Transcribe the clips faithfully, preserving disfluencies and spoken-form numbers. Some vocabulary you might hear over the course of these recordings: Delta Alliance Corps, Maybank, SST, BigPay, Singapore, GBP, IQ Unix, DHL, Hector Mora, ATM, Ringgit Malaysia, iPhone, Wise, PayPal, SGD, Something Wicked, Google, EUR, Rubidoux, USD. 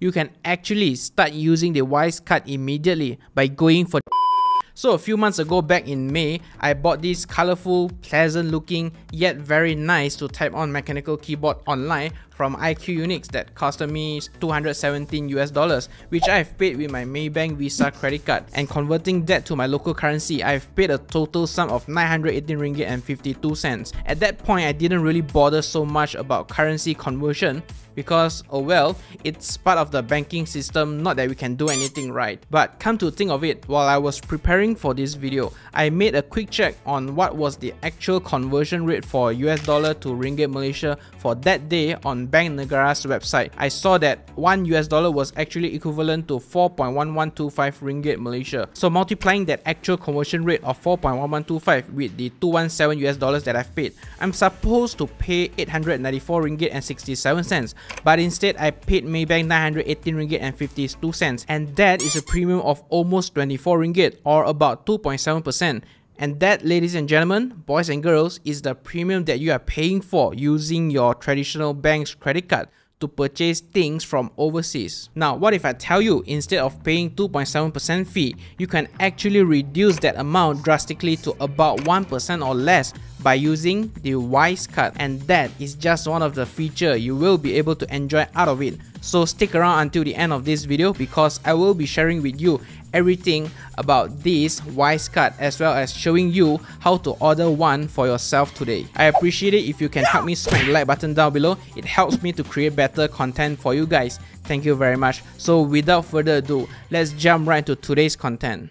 you can actually start using the Wise card immediately by going for. So a few months ago, back in May, I bought this colorful, pleasant looking, yet very nice to type on mechanical keyboard online from I Q Unix that costed me two hundred seventeen U S dollars, which I've paid with my Maybank Visa credit card. And converting that to my local currency, I've paid a total sum of nine hundred eighteen ringgit and fifty-two cents. At that point, I didn't really bother so much about currency conversion because, oh well, it's part of the banking system, not that we can do anything right. But come to think of it, while I was preparing for this video, I made a quick check on what was the actual conversion rate for U S dollar to Ringgit Malaysia for that day on Bank Negara's website. I saw that one U S dollar was actually equivalent to four point one one two five Ringgit Malaysia. So multiplying that actual conversion rate of four point one one two five with the two hundred seventeen U S dollars that I've paid, I'm supposed to pay eight hundred ninety-four ringgit and sixty-seven cents, but instead I paid Maybank nine hundred eighteen ringgit and fifty-two cents, and that is a premium of almost twenty-four ringgit or about two point seven percent. And that, ladies and gentlemen, boys and girls, is the premium that you are paying for using your traditional bank's credit card to purchase things from overseas. Now, what if I tell you instead of paying two point seven percent fee, you can actually reduce that amount drastically to about one percent or less by using the Wise card? And that is just one of the features you will be able to enjoy out of it. So stick around until the end of this video because I will be sharing with you everything about this Wise card as well as showing you how to order one for yourself today. I appreciate it if you can help me smack the like button down below. It helps me to create better content for you guys. Thank you very much. So without further ado, let's jump right to today's content.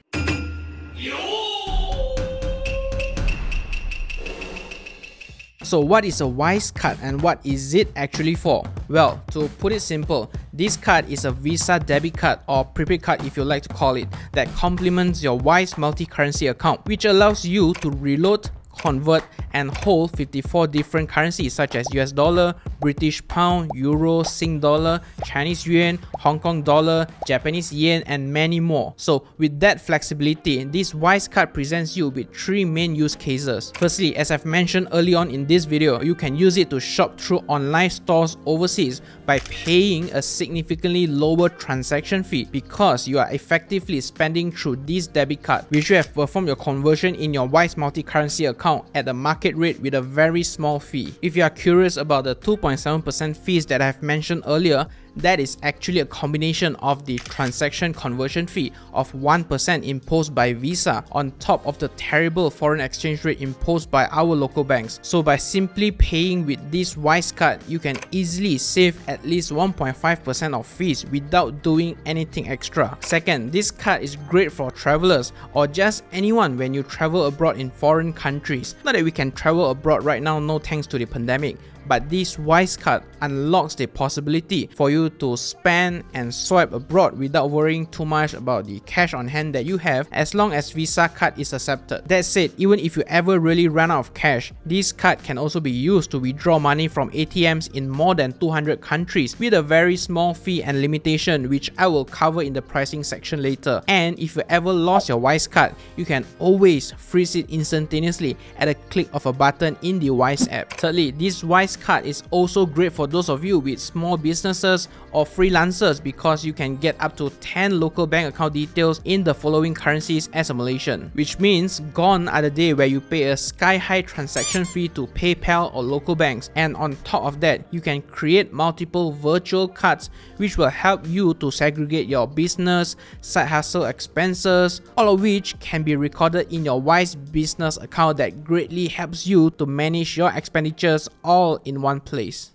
So what is a Wise card and what is it actually for? Well, to put it simple, this card is a Visa debit card or prepaid card if you like to call it that complements your Wise multi-currency account, which allows you to reload, convert and hold fifty-four different currencies such as U S dollar, British pound, euro, Sing dollar, Chinese yuan, Hong Kong dollar, Japanese yen and many more. So with that flexibility, this Wise card presents you with three main use cases. Firstly, as I've mentioned early on in this video, you can use it to shop through online stores overseas by paying a significantly lower transaction fee because you are effectively spending through this debit card, which you have performed your conversion in your Wise multi-currency account at the market rate with a very small fee. If you are curious about the two point seven percent fees that I have mentioned earlier, that is actually a combination of the transaction conversion fee of one percent imposed by Visa on top of the terrible foreign exchange rate imposed by our local banks. So by simply paying with this Wise card, you can easily save at least one point five percent of fees without doing anything extra. Second, this card is great for travelers or just anyone when you travel abroad in foreign countries. Not that we can travel abroad right now, no thanks to the pandemic. But this Wise card unlocks the possibility for you to spend and swipe abroad without worrying too much about the cash on hand that you have, as long as Visa card is accepted. That said, even if you ever really run out of cash, this card can also be used to withdraw money from A T Ms in more than two hundred countries with a very small fee and limitation, which I will cover in the pricing section later. And if you ever lost your Wise card, you can always freeze it instantaneously at a click of a button in the Wise app. Thirdly, this Wise card is also great for those of you with small businesses or freelancers because you can get up to ten local bank account details in the following currencies as a Malaysian, which means gone are the day where you pay a sky-high transaction fee to PayPal or local banks. And on top of that, you can create multiple virtual cards which will help you to segregate your business, side hustle expenses, all of which can be recorded in your Wise business account that greatly helps you to manage your expenditures all in one place.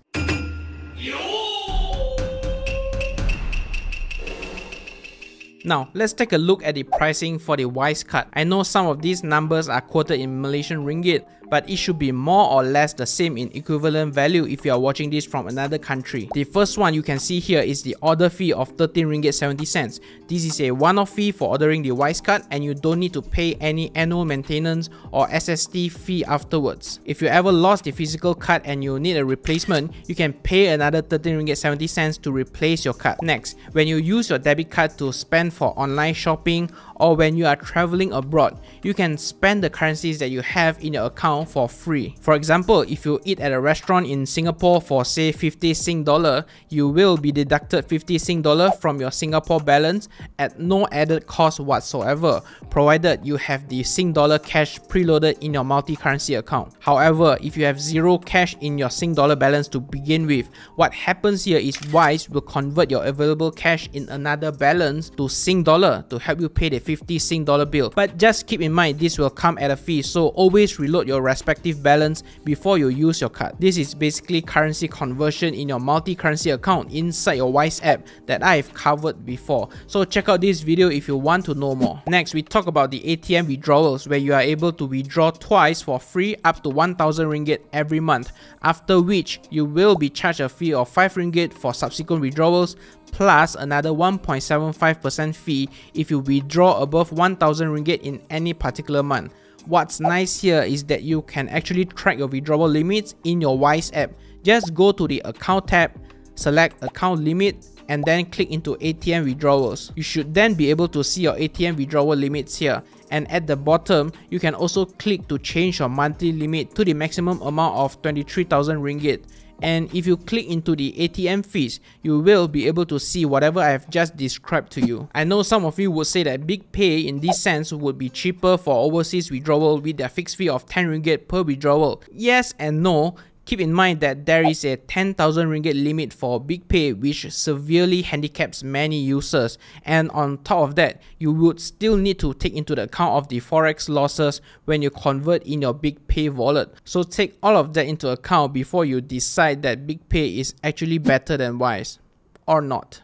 Now, let's take a look at the pricing for the Wise card. I know some of these numbers are quoted in Malaysian ringgit, but it should be more or less the same in equivalent value if you are watching this from another country. The first one you can see here is the order fee of thirteen ringgit seventy cents. This is a one-off fee for ordering the Wise card and you don't need to pay any annual maintenance or S S T fee afterwards. If you ever lost the physical card and you need a replacement, you can pay another thirteen ringgit seventy cents to replace your card. Next, when you use your debit card to spend for online shopping or when you are traveling abroad, you can spend the currencies that you have in your account discount for free. For example, if you eat at a restaurant in Singapore for say fifty Sing dollar, you will be deducted fifty Sing dollar from your Singapore balance at no added cost whatsoever, provided you have the Sing dollar cash preloaded in your multi-currency account. However, if you have zero cash in your Sing dollar balance to begin with, what happens here is Wise will convert your available cash in another balance to Sing dollar to help you pay the fifty Sing dollar bill. But just keep in mind, this will come at a fee, so always reload your respective balance before you use your card. This is basically currency conversion in your multi-currency account inside your Wise app that I've covered before. So check out this video if you want to know more. Next, we talk about the A T M withdrawals, where you are able to withdraw twice for free up to one thousand ringgit every month, after which you will be charged a fee of five ringgit for subsequent withdrawals, plus another one point seven five percent fee if you withdraw above one thousand ringgit in any particular month. What's nice here is that you can actually track your withdrawal limits in your Wise app. Just go to the account tab, select account limit, and then click into A T M withdrawals. You should then be able to see your A T M withdrawal limits here. And at the bottom, you can also click to change your monthly limit to the maximum amount of twenty-three thousand ringgit. And if you click into the A T M fees, you will be able to see whatever I have just described to you. I know some of you would say that BigPay in this sense would be cheaper for overseas withdrawal with their fixed fee of ten ringgit per withdrawal. Yes and no. Keep in mind that there is a ten thousand ringgit limit for BigPay, which severely handicaps many users, and on top of that, you would still need to take into the account of the forex losses when you convert in your BigPay wallet. So take all of that into account before you decide that BigPay is actually better than Wise, or not.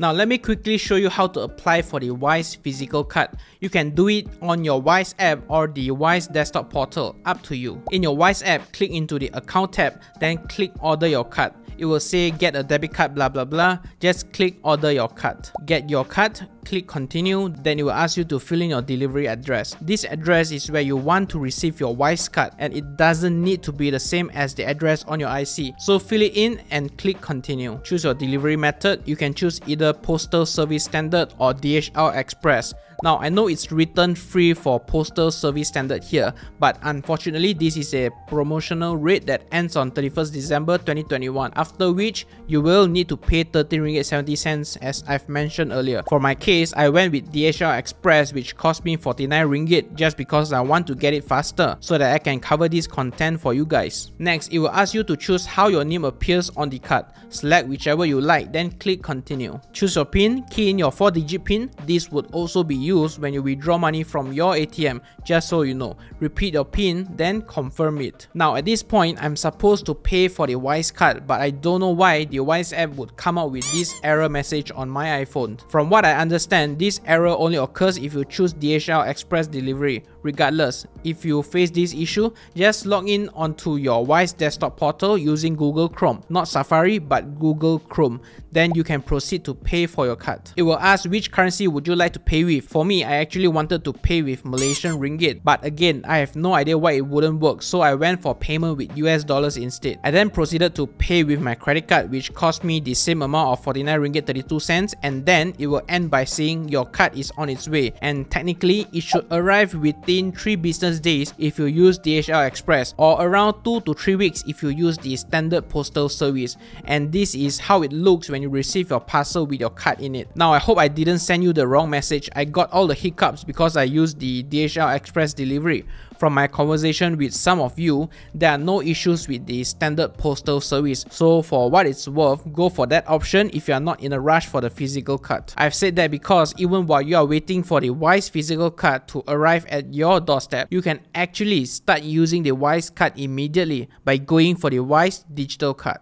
Now let me quickly show you how to apply for the Wise physical card. You can do it on your Wise app or the Wise desktop portal, up to you. In your Wise app, click into the account tab, then click order your card. It will say get a debit card blah blah blah, just click order your card. Get your card, click continue, then it will ask you to fill in your delivery address. This address is where you want to receive your Wise card, and it doesn't need to be the same as the address on your I C. So fill it in and click continue. Choose your delivery method. You can choose either Postal Service Standard or D H L Express. Now I know it's written free for Postal Service Standard here, but unfortunately this is a promotional rate that ends on thirty-first December twenty twenty-one, after which you will need to pay thirteen ringgit seventy cents as I've mentioned earlier. For my case, I went with D H L Express, which cost me forty-nine ringgit, just because I want to get it faster so that I can cover this content for you guys. Next, it will ask you to choose how your name appears on the card. Select whichever you like, then click continue. Choose your PIN, key in your four digit PIN. This would also be used when you withdraw money from your A T M, just so you know. Repeat your PIN, then confirm it. Now at this point, I'm supposed to pay for the Wise card, but I don't know why the Wise app would come out with this error message on my iPhone. From what I understand, this error only occurs if you choose D H L Express delivery. Regardless, if you face this issue, just log in onto your Wise desktop portal using Google Chrome, not Safari but Google Chrome. Then you can proceed to pay for your card. It will ask which currency would you like to pay with. For me, I actually wanted to pay with Malaysian ringgit, but again, I have no idea why it wouldn't work, so I went for payment with U S dollars instead. I then proceeded to pay with my credit card, which cost me the same amount of forty-nine ringgit thirty-two cents, and then it will end by saying your card is on its way, and technically it should arrive within three business days if you use D H L Express, or around two to three weeks if you use the standard postal service. And this is how it looks when you receive your parcel with your card in it. Now I hope I didn't send you the wrong message. I got all the hiccups because I used the D H L Express delivery. From my conversation with some of you, there are no issues with the standard postal service, so for what it's worth, go for that option if you are not in a rush for the physical card. I've said that because even while you are waiting for the Wise physical card to arrive at your doorstep, you can actually start using the Wise card immediately by going for the Wise digital card.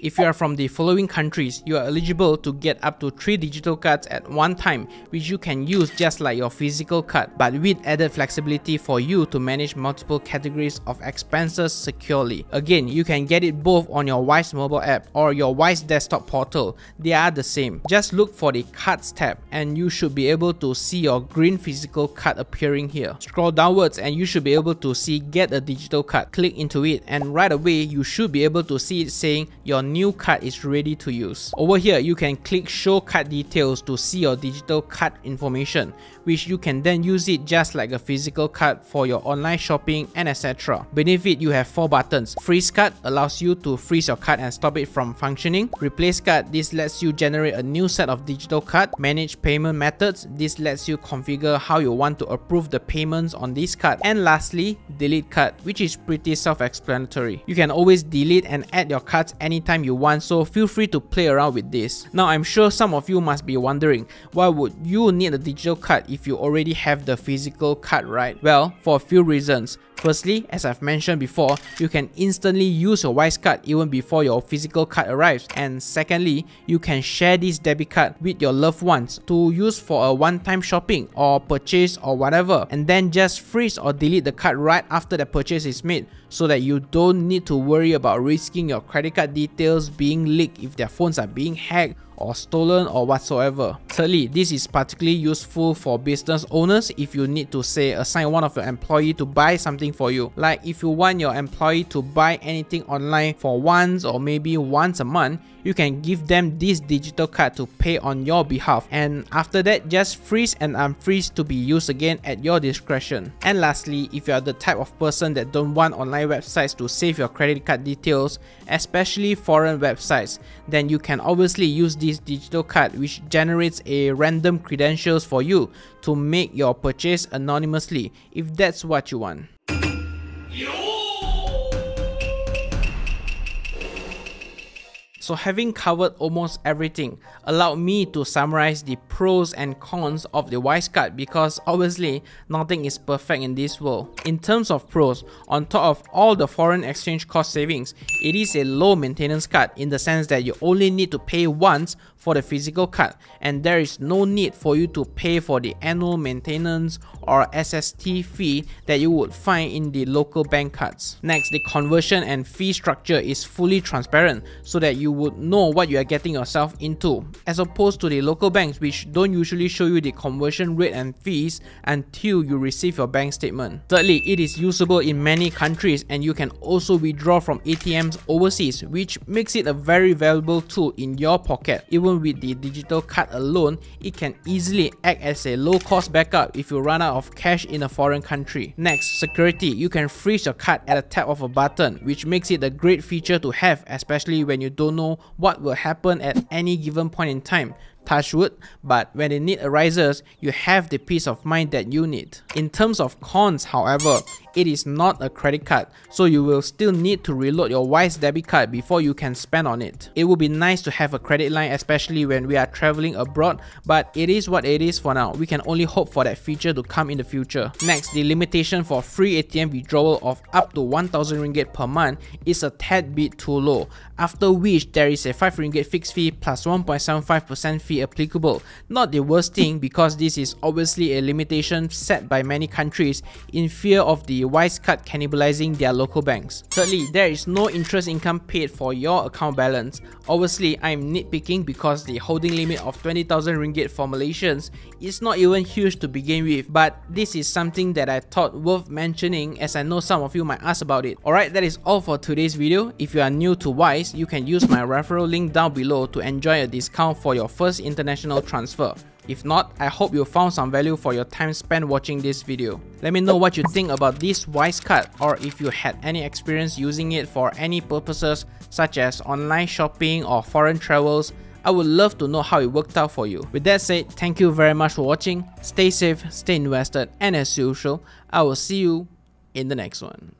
If you are from the following countries, you are eligible to get up to three digital cards at one time, which you can use just like your physical card, but with added flexibility for you to manage multiple categories of expenses securely. Again, you can get it both on your Wise mobile app or your Wise desktop portal. They are the same. Just look for the cards tab and you should be able to see your green physical card appearing here. Scroll downwards and you should be able to see get a digital card. Click into it and right away you should be able to see it saying your new card is ready to use. Over here, you can click show card details to see your digital card information, which you can then use it just like a physical card for your online shopping and et cetera. Beneath it, you have four buttons. Freeze card allows you to freeze your card and stop it from functioning. Replace card, this lets you generate a new set of digital card. Manage payment methods, this lets you configure how you want to approve the payments on this card. And lastly, delete card, which is pretty self-explanatory. You can always delete and add your cards anytime you want, so feel free to play around with this. Now, I'm sure some of you must be wondering, why would you need a digital card if you already have the physical card, right? Well, for a few reasons. Firstly, as I've mentioned before, you can instantly use your Wise card even before your physical card arrives. And secondly, you can share this debit card with your loved ones to use for a one-time shopping or purchase or whatever, and then just freeze or delete the card right after the purchase is made, so that you don't need to worry about risking your credit card details being leaked if their phones are being hacked or stolen or whatsoever. Thirdly, this is particularly useful for business owners if you need to, say, assign one of your employees to buy something for you. Like if you want your employee to buy anything online for once or maybe once a month, you can give them this digital card to pay on your behalf, and after that just freeze and unfreeze to be used again at your discretion. And lastly, if you are the type of person that don't want online websites to save your credit card details, especially foreign websites, then you can obviously use this digital card, which generates a random credentials for you to make your purchase anonymously if that's what you want. So having covered almost everything, allow me to summarize the pros and cons of the Wise card, because obviously nothing is perfect in this world. In terms of pros, on top of all the foreign exchange cost savings, it is a low maintenance card in the sense that you only need to pay once for the physical card, and there is no need for you to pay for the annual maintenance or S S T fee that you would find in the local bank cards. Next, the conversion and fee structure is fully transparent so that you would know what you are getting yourself into, as opposed to the local banks, which don't usually show you the conversion rate and fees until you receive your bank statement. Thirdly, it is usable in many countries, and you can also withdraw from A T Ms overseas, which makes it a very valuable tool in your pocket. Even with the digital card alone, it can easily act as a low-cost backup if you run out of cash in a foreign country. Next, security. You can freeze your card at a tap of a button, which makes it a great feature to have, especially when you don't know what will happen at any given point in time. Touch wood, but when the need arises, you have the peace of mind that you need. In terms of cons, however, it is not a credit card, so you will still need to reload your Wise debit card before you can spend on it. It would be nice to have a credit line, especially when we are traveling abroad, but it is what it is for now. We can only hope for that feature to come in the future. Next, the limitation for free A T M withdrawal of up to one thousand ringgit per month is a tad bit too low, after which there is a five ringgit fixed fee plus one point seven five percent fee applicable. Not the worst thing, because this is obviously a limitation set by many countries in fear of the Wise card cannibalizing their local banks. Thirdly, there is no interest income paid for your account balance. Obviously, I'm nitpicking because the holding limit of twenty thousand ringgit for Malaysians is not even huge to begin with, but this is something that I thought worth mentioning, as I know some of you might ask about it. Alright, that is all for today's video. If you are new to Wise, you can use my referral link down below to enjoy a discount for your first international transfer. If not, I hope you found some value for your time spent watching this video. Let me know what you think about this Wise card, or if you had any experience using it for any purposes such as online shopping or foreign travels. I would love to know how it worked out for you. With that said, thank you very much for watching. Stay safe, stay invested, and as usual, I will see you in the next one.